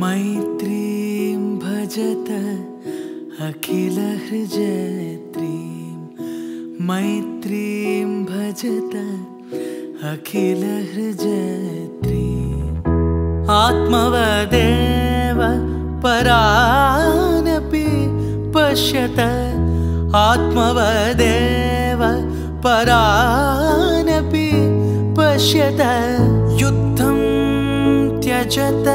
मैत्रीं भजत अखिल हृजयत्रीं। मैत्रीं भजत अखिल हृजयत्रीं। आत्मवदेव परानपि पश्यत। आत्मवदेव परानपि पश्यत। युद्धं त्यजत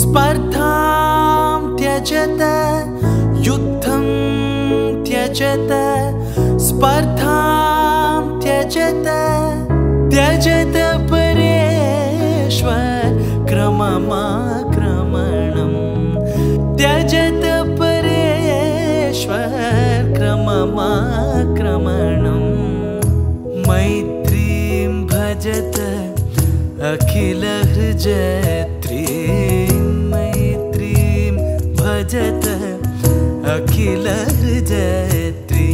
स्पर्धां त्यजत। युद्धं त्यजत स्पर्धां त्यजत। त्यजत परेश्वर क्रममाक्रमणं। त्यजत परेश्वर क्रममाक्रमणं। मैत्रीं भजत अखिल हृजयत्रीं। भजत अखिल हृजयत्री।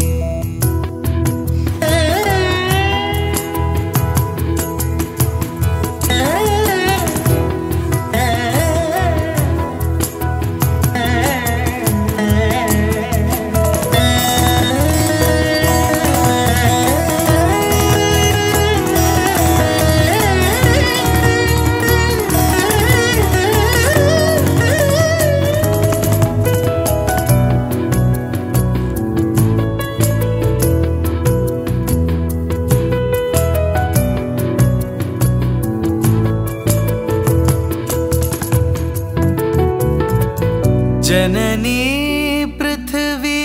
जननी पृथ्वी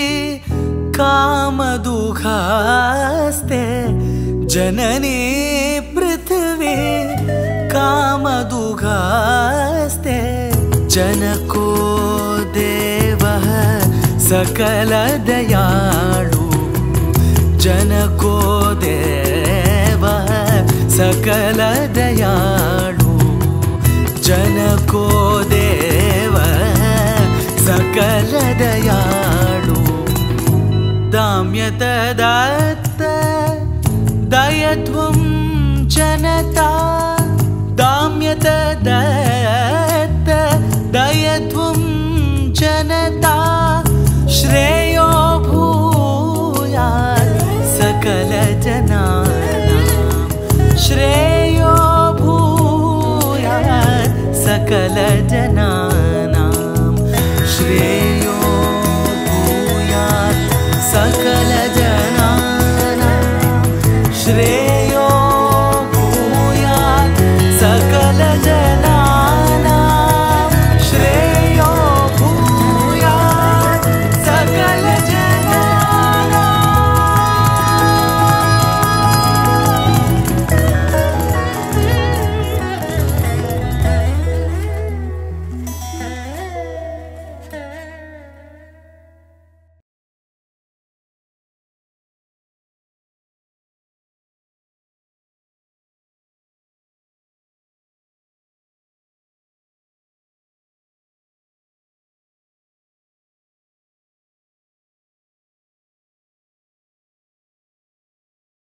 कामदुघास्ते। जननी पृथ्वी कामदुघास्ते। जनको देवः सकल दयालु। जनको देवः सकल दयालु। जनको देवः सकल दयालु। दाम्यत दत्त दयध्वं जनता। दाम्यत दत्त दयध्वं जनता। श्रेयो भूयात् सकल जनानां। श्रेयो भूयात् सकल जनानां।